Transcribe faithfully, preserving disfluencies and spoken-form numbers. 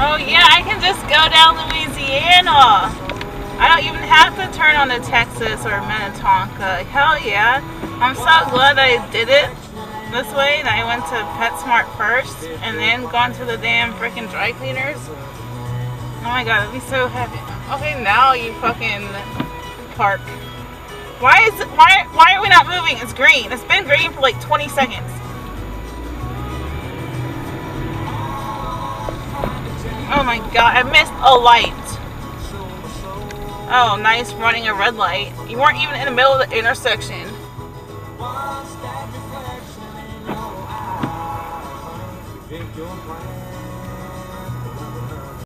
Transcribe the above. Oh yeah, I can just go down Louisiana. I don't even have to turn on to Texas or Minnetonka. Hell yeah. I'm so glad I did it this way. I went to PetSmart first and then gone to the damn freaking dry cleaners. Oh my god, it'd be so heavy. Okay, now you fucking park. Why is it, why why are we not moving? It's green. It's been green for like twenty seconds. Oh my god, I missed a light. Oh, nice running a red light. You weren't even in the middle of the intersection.